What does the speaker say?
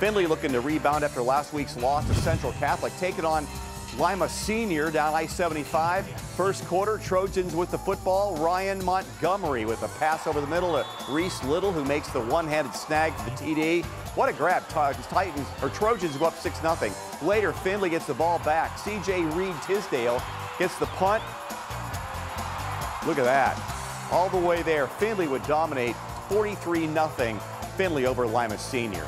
Findlay looking to rebound after last week's loss to Central Catholic. Taking on Lima Senior down I-75. First quarter, Trojans with the football. Ryan Montgomery with a pass over the middle to Reese Little, who makes the one-handed snag for the TD. What a grab. Trojans go up 6-0. Later, Findlay gets the ball back. C.J. Reed Tisdale gets the punt. Look at that. All the way there. Findlay would dominate 43-0. Findlay over Lima Senior.